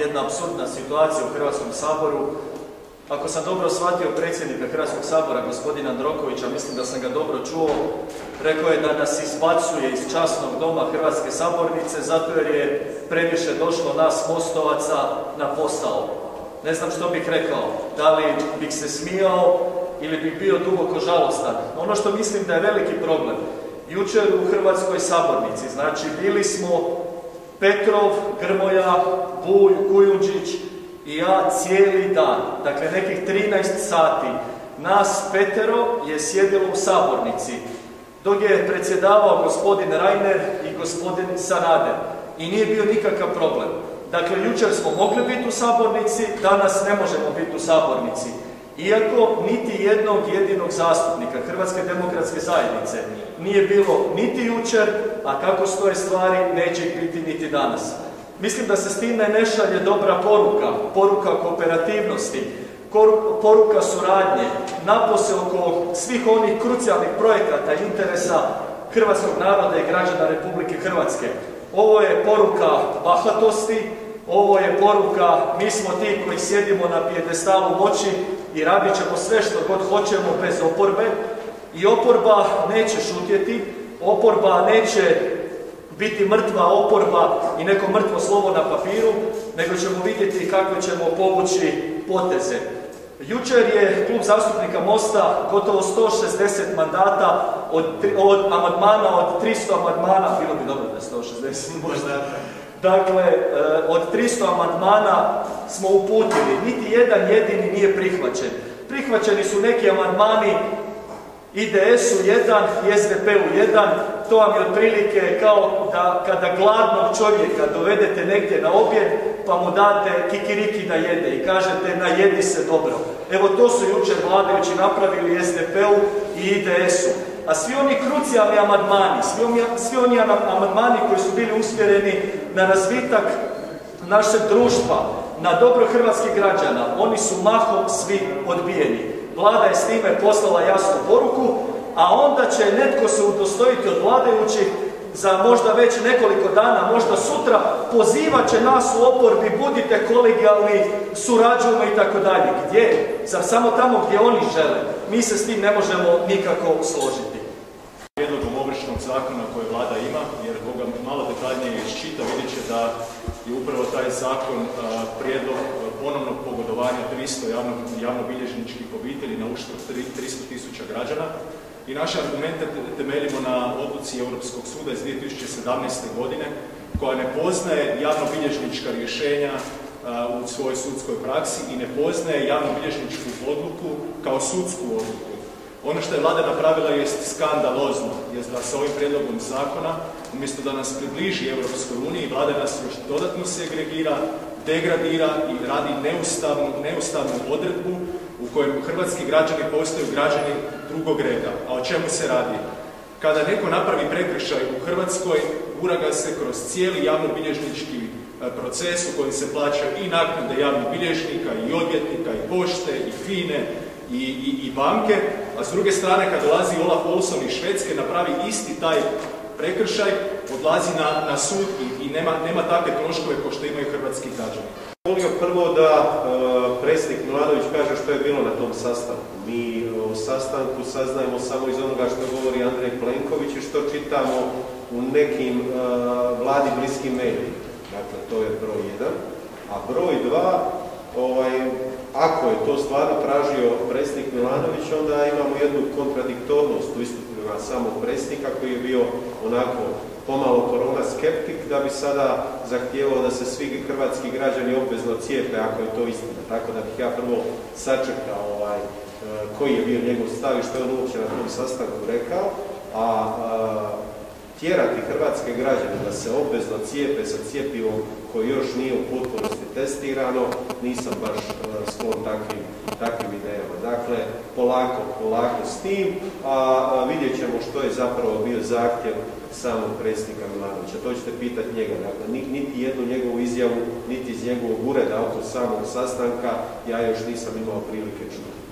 jedna apsurdna situacija u Hrvatskom saboru. Ako sam dobro shvatio predsjednika Hrvatskog sabora, gospodina Drokovića, mislim da sam ga dobro čuo, rekao je da nas izbacuje iz časnog doma Hrvatske sabornice zato jer je previše došlo nas mostovaca na posao. Ne znam što bih rekao, da li bih se smijao ili bih bio duboko žalostan. Ono što mislim da je veliki problem, jučer u Hrvatskoj sabornici, znači bili smo Petrov, Grmoja, Buj, Kujudjic i ja cijeli dan, dakle nekih 13 sati, nas petero je sjedilo u sabornici, dok je predsjedavao gospodin Rajner i gospodin Sarader i nije bio nikakav problem. Dakle, jučer smo mogli biti u sabornici, danas ne možemo biti u sabornici. Iako niti jednog jedinog zastupnika Hrvatske demokratske zajednice nije bilo niti jučer, a kako stoje stvari neće ih biti niti danas. Mislim da se s time ne šalje dobra poruka, poruka kooperativnosti, poruka suradnje, napose oko svih onih krucijalnih projekata i interesa hrvatskog naroda i građana Republike Hrvatske. Ovo je poruka bahatosti, ovo je poruka mi smo ti koji sjedimo na pijedestalu moći i radit ćemo sve što god hoćemo bez oporbe i oporba neće šutjeti, oporba neće biti mrtva oporba i neko mrtvo slovo na papiru, nego ćemo vidjeti kako ćemo povući poteze. Jučer je Klub zastupnika Mosta gotovo 160 mandata od amandmana, od 300 amandmana, bilo bi dobro da je 160 možda, dakle, od 300 amandmana smo uputili, niti jedan jedini nije prihvaćen. Prihvaćeni su neki amandmani IDS-u 1 i SDP-u 1, to vam je otprilike kao da kada gladnog čovjeka dovedete negdje na objed, pa mu date kikiriki da jede i kažete najedi se dobro. Evo to su jučer vladajući napravili SDP-u i IDS-u. A svi oni krucijalni amandmani, svi oni amandmani koji su bili usmjereni na razvitak našeg društva, na dobro hrvatskih građana, oni su mahom svi odbijeni. Vlada je s time poslala jasnu poruku, a onda će netko se udostojiti od vladajućih za možda već nekoliko dana, možda sutra, pozivat će nas u oporbi, budite kolegijalni, surađujemo itd. Gdje? Samo tamo gdje oni žele. Mi se s tim ne možemo nikako složiti. Prijedlogom ovršnog zakona koje vlada ima, jer koga malo detaljnije iščita, vidjet će da je upravo taj zakon prijedlog ponovnog pogodovanja 300 javnobilježničkih obitelji na uštrb 300.000 građana. I naše argumente temeljimo na odluci Europskog suda iz 2017. godine, koja ne poznaje javnobilježnička rješenja u svojoj sudskoj praksi i ne poznaje javnobilježničku odluku kao sudsku odluku. Ono što je vlada napravila je skandalozno, je da se ovim prijedlogom zakona, umjesto da nas približi Europskoj uniji, vlada nas još dodatno segregira, degradira i radi neustavnu odredbu u kojem hrvatski građani postaju građani drugog reda. A o čemu se radi? Kada neko napravi prekršaj u Hrvatskoj, gura ga se kroz cijeli javnobilježnički proces u kojem se plaća i naknade javnih bilježnika, i odvjetnika, i pošte, i FINA-e, i banke, a s druge strane kad dolazi Olaf Olsson iz Švedske napravi isti taj prekršaj, odlazi na sud i nema takve troškove kao što imaju hrvatski građani. Volio prvo da predsjednik Milanović kaže što je bilo na tom sastanku. Mi o sastanku saznajemo samo iz onoga što govori Andrej Plenković i što čitamo u nekim vladi bliskim medijima. Dakle, to je broj 1. A broj 2, ako je to stvarno tražio predsjednik Milanović, onda imamo jednu kontradiktornost u istupima samog predsjednika koji je bio onako pomalo korona skeptik da bi sada zahtijevao da se svi hrvatski građani obvezno cijepe ako je to istina. Tako da bih ja prvo sačekao koji je bio njegov stav i što je on uopće na tom sastanku rekao, a tjerati hrvatske građane da se obvezno cijepe sa cjepivom koje još nije u potpunosti testirano, nisam baš sklon takvim idejama. Dakle, polako s tim, a vidjet ćemo što je zapravo bio zahtjev samog predsjednika Milanovića. To ćete pitati njega. Dakle, niti jednu njegovu izjavu, niti iz njegovog ureda oko samog sastanka ja još nisam imao prilike čuti.